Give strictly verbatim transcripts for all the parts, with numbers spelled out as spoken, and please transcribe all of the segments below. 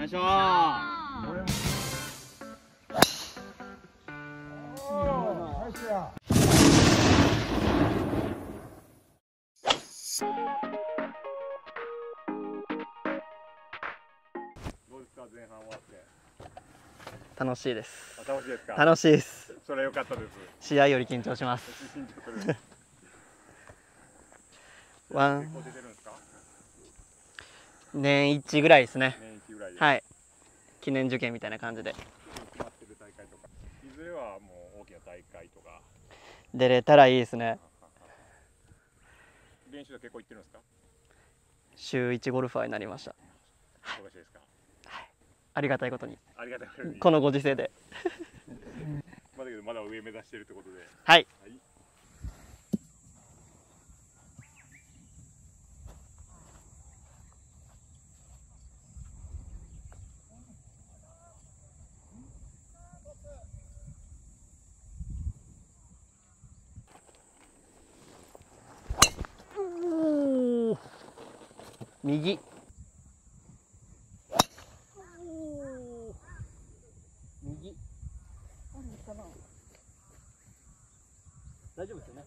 よいしょー。前半終わって楽しいです。楽しいですか？楽しいです。それ良かったです。試合より緊張します。緊張する。ワン年一ぐらいですね。年一ぐらいです。はい、記念受験みたいな感じで決まってる大会とか、いずれはもう大きな大会とか出れたらいいですね。練習は結構行ってるんですか？週一ゴルファーになりました。忙しいですか？ありがたいことに、このご時世で。まだけどまだ上目指してるってことで。はい。はい、おー、右。大丈夫ですよね。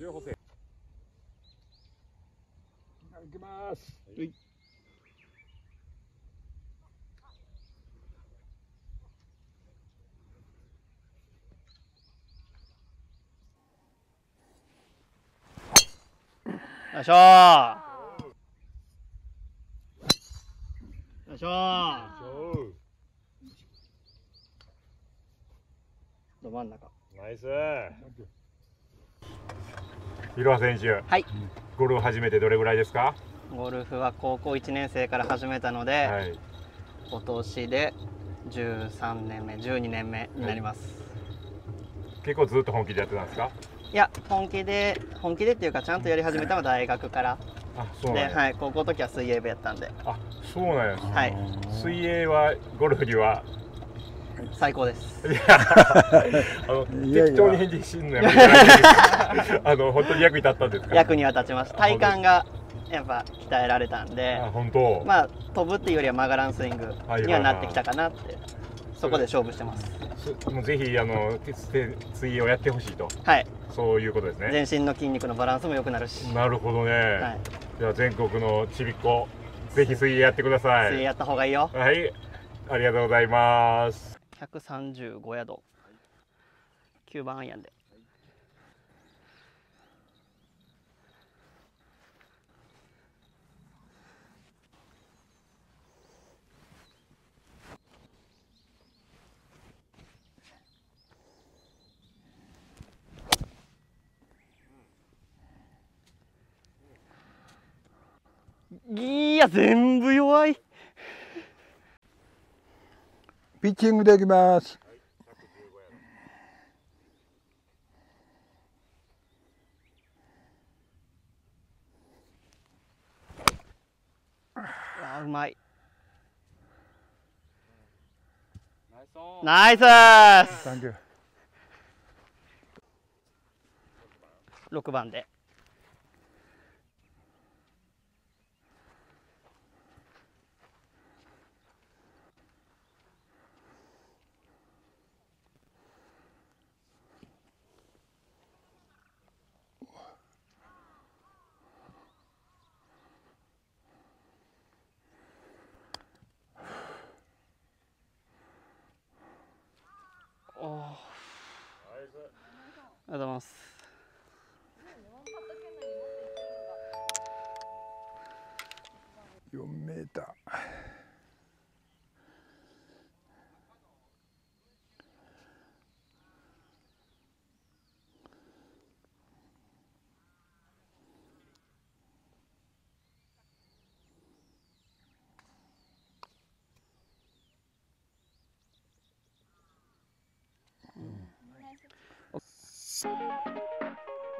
両方せ。行きます。はい。よいしょー。よいしょー。ど真ん中。ナイス。いろは選手、はい、ゴルフ始めてどれぐらいですか？ゴルフは高校いちねん生から始めたので、はい、今年でじゅうさんねんめ、じゅうにねんめになります、はい。結構ずっと本気でやってたんですか？いや、本気で本気でっていうか、ちゃんとやり始めたのは大学から。あ、そうなんや。で、はい、高校の時は水泳部やったんで。あ、そうなんや。はい。水泳はゴルフには。最高です。いや、あの適当に返事しんのやめてもらえないですか？あの本当に役に立ったんですか？役には立ちました。体幹がやっぱ鍛えられたんで、あ、本当。まあ飛ぶっていうよりは曲がらんスイングにはなってきたかなって、そこで勝負してます。もうぜひあの水泳をやってほしいと。はい。そういうことですね。全身の筋肉のバランスも良くなるし。なるほどね。はい、じゃあ全国のちびっこ、ぜひ水泳やってください。水泳やった方がいいよ。はい。ありがとうございます。ひゃくさんじゅうごヤード、きゅうばんアイアンで、いや全部弱い。ピッチングできます。あ、うまい。ナイスース。サンキュー。ろくばんで。ありがとうございます。四メーター。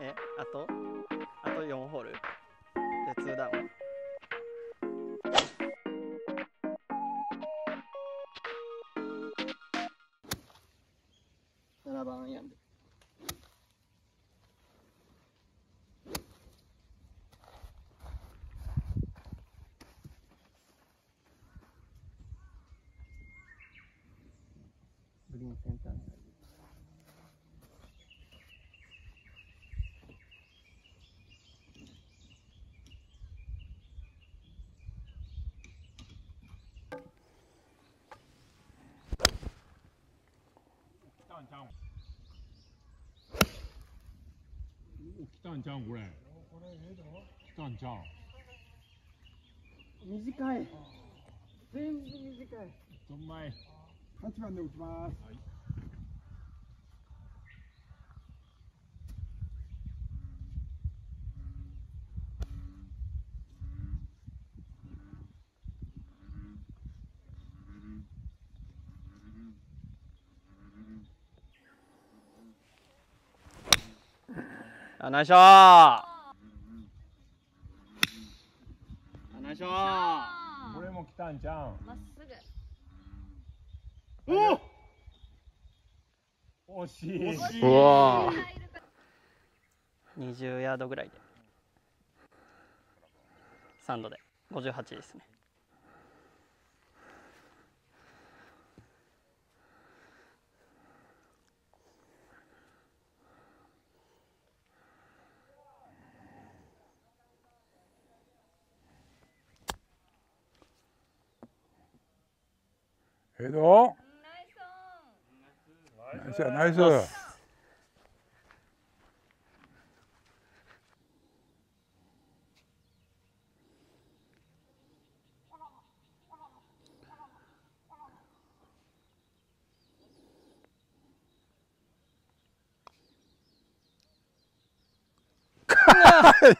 え、あとあとよんホールでツーダウン。ななばんアイアンで。来たんちゃうんこれ。来たんちゃう。短い。全部短い。どんまい。八番で打ちます。はいナイスショー、ナイスショー。これも来たんじゃん。まっすぐ。おお。惜しい。惜しい。うわ。にじゅうヤードぐらいで。サンドでごじゅうはちですね。ヘドナイスナイスナイス。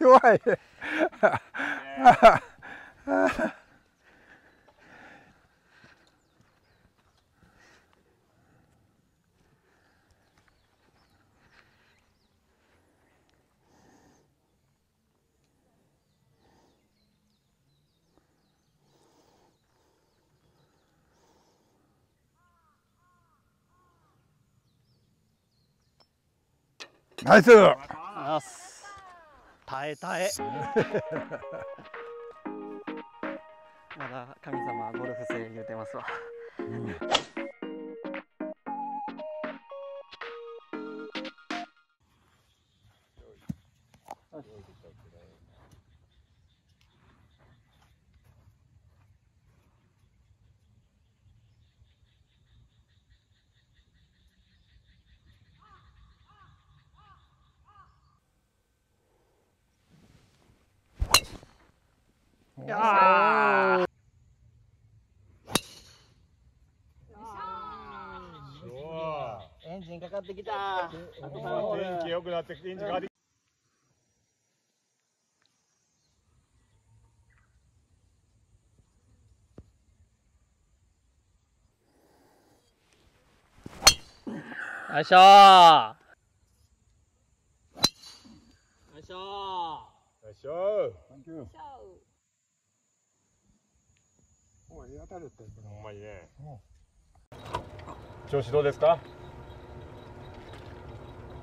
弱いナイス。耐え耐え。まだ神様はゴルフ生言うてますわ。うんああ。エンジンかかってきた。天気良くなってきてエンジンかかってきた。よいしょー。よいしょー。よいしょー。サンキュー。調子どうですか？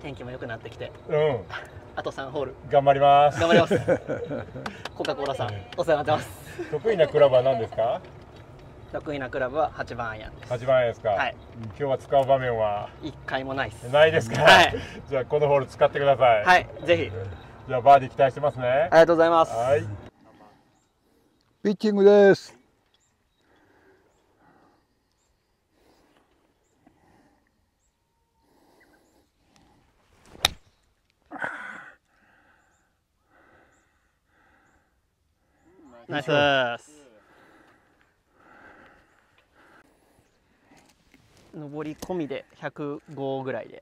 天気も良くなってきて、うん、あとさんホール頑張ります。頑張ります。コカ・コーラさん、お世話になってます。得意なクラブは何ですか？得意なクラブは八番アイアンです。八番アイアンですか？はい。今日は使う場面は一回もないです。ないですか？はい。じゃあこのホール使ってください。はい、ぜひ。じゃあバーディー期待してますね。ありがとうございます。はい。ピッチングです。ナイスー。上り込みでひゃくごぐらいで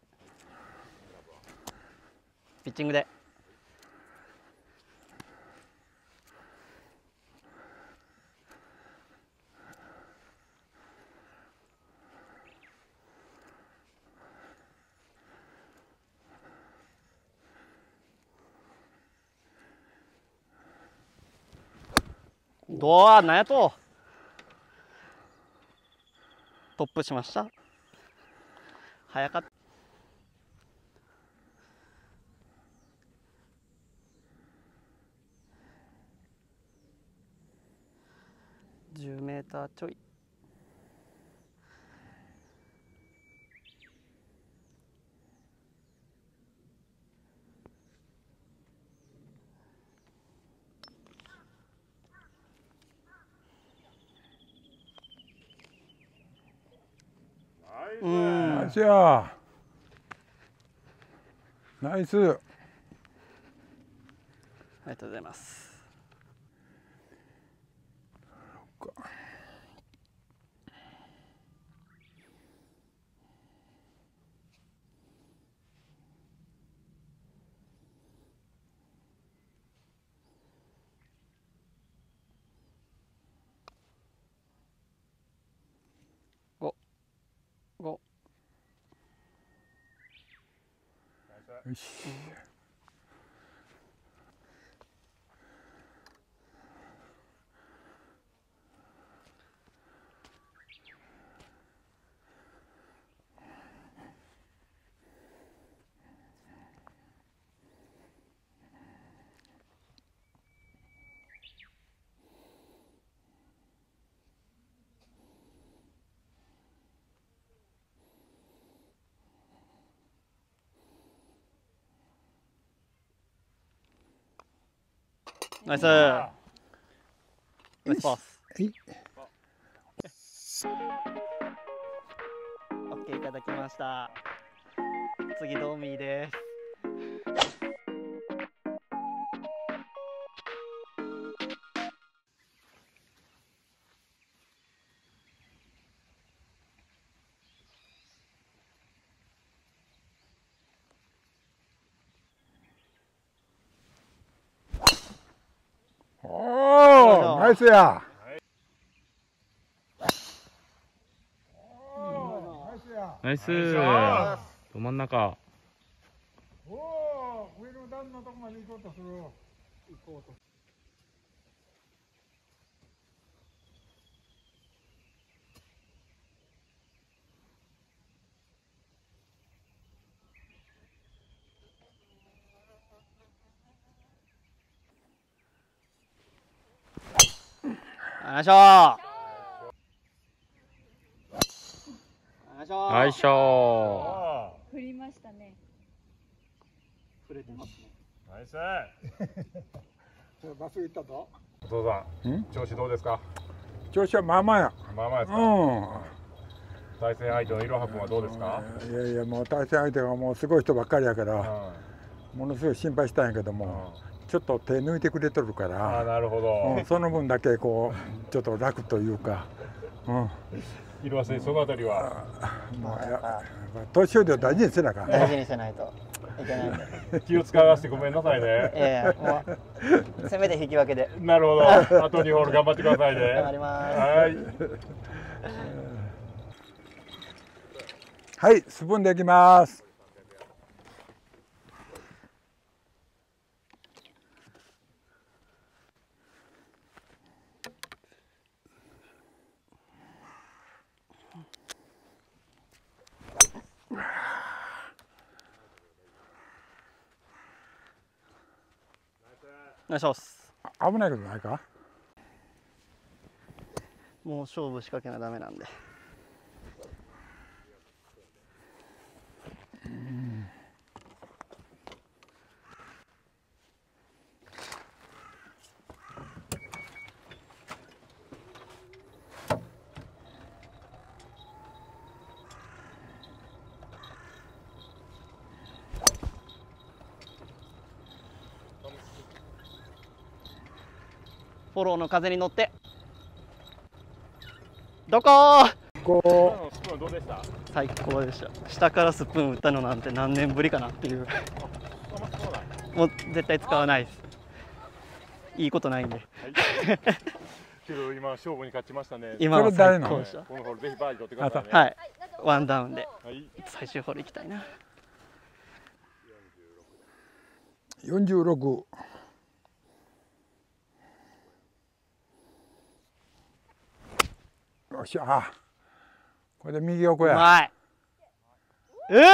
ピッチングでどうなんやとトップしました。早かった。じゅうメーターちょい。うん。ナイス。ありがとうございます。よし、ナイス。ナイスパス。オッケーいただきました。次ドーミーです。ナイスや。ナイス。ど真ん中。おお、上の段のとこまで行こうとする。行こうと。ナイスショー。ナイスショー。振りましたね。振れてますね。ナイス。まっすぐ行ったぞ。お父さん、調子どうですか？調子はまあまあや。まあまあですか。うん。対戦相手のいろは君はどうですか？いやいや、もう対戦相手がもうすごい人ばっかりやから、ものすごい心配したんやけども。ちょっと手抜いてくれとるから。あ、なるほど、うん。その分だけこうちょっと楽というか。うん。いろは先生、そのあたりは。まあ、年寄りを大事にせなあかん。大事にせないといけない。気を使わせてごめんなさいね。ええ、もうせめて引き分けで。なるほど。あとにホール頑張ってくださいね。頑張ります。はい。はい、スプーンでいきます。お願いします。危ないことないか。もう勝負仕掛けなダメなんで。うん、フォローの風に乗って。どこー。こう。スプーンどうでした？最高でした。下からスプーン打ったのなんて何年ぶりかなっていう。もう絶対使わないです。いいことないんで。けど今勝負に勝ちましたね。今は最高でした。このホールぜひバーディー取ってくださいね。はい。ワンダウンで最終ホール行きたいな。四十六。よっしゃ、これで右横や。うまい。うわ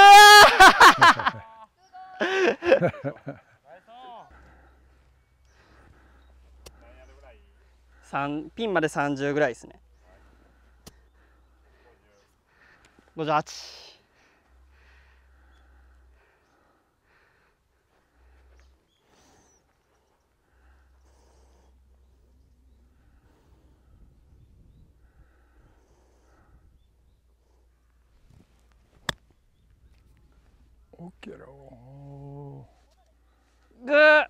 三ピンまで三十ぐらいですね。五十八。オッケーだ。グー。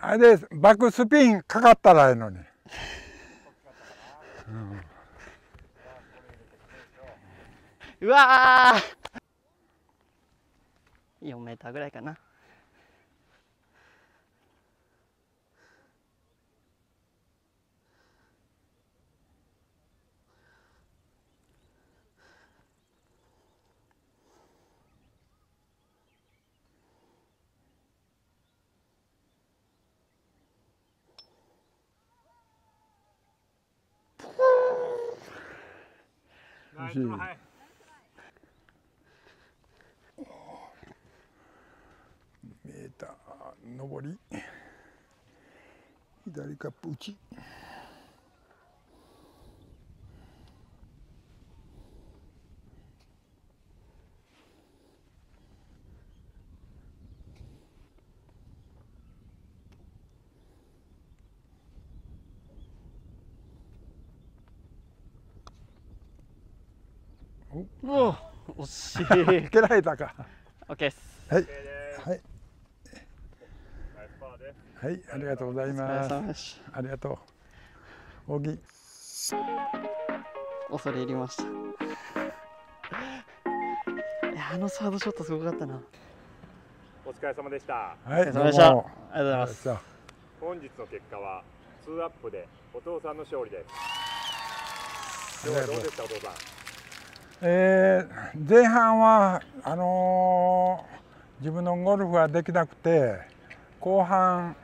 あれです、バックスピンかかったらええのに。うん、うわー、よんメーターぐらいかな。メーター上り左カップ内。おお、惜しい。蹴られたか。オッケーです。はい。はい。はい、ありがとうございます。ありがとう。おぎ。恐れ入りました。あのサードショットすごかったな。お疲れ様でした。はい、お疲れ様でした。ありがとうございます。本日の結果はツーアップでお父さんの勝利です。今日はどうでした、お父さん。えー、前半はあのー、自分のゴルフができなくて、後半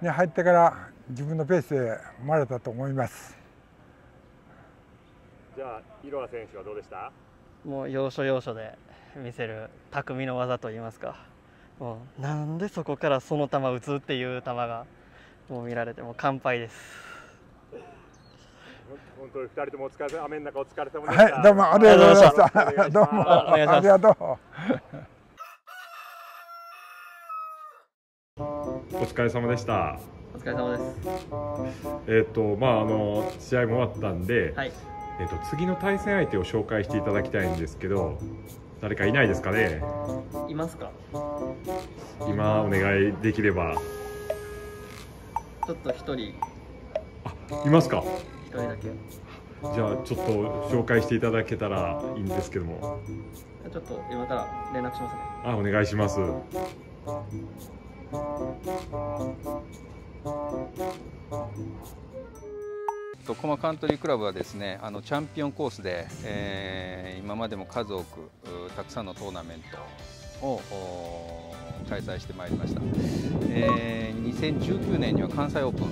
に入ってから自分のペースで生まれたと思います。じゃあイロア選手はどうでした？もう要所要所で見せる匠の技といいますか、もうなんでそこからその球打つっていう球がもう見られて、もう完敗です。本当にふたりともお疲れ、雨の中お疲れ様でした。はい、どうもありがとうございました。どうもありがとう。お疲れ様でした。お疲れ様です。えっとまああの試合も終わったんで、はい、えっと次の対戦相手を紹介していただきたいんですけど、誰かいないですかね。いますか。今お願いできれば。ちょっと一人。あ、いますか。だけじゃあちょっと紹介していただけたらいいんですけども、ちょっと今から連絡しますね。あ、お願いします。このカントリークラブはですね、あのチャンピオンコースで、えー、今までも数多くたくさんのトーナメントを開催してまいりました。えー、にせんじゅうきゅうねんには関西オープン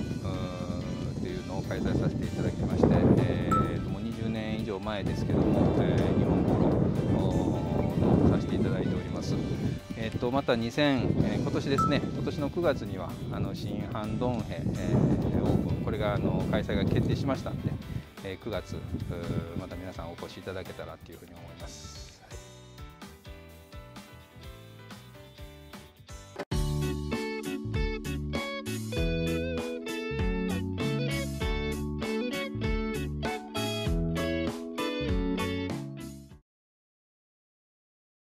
開催させていただきまして、えー、ともうにじゅうねん以上前ですけども、えー、日本頃させていただいております。えー、とまたにせん、えー、今年ですね、今年のくがつにはあの新阪ドンヘ、えー、オープン、これがあの開催が決定しましたので、えー、くがつまた皆さんお越しいただけたらというふうに思います。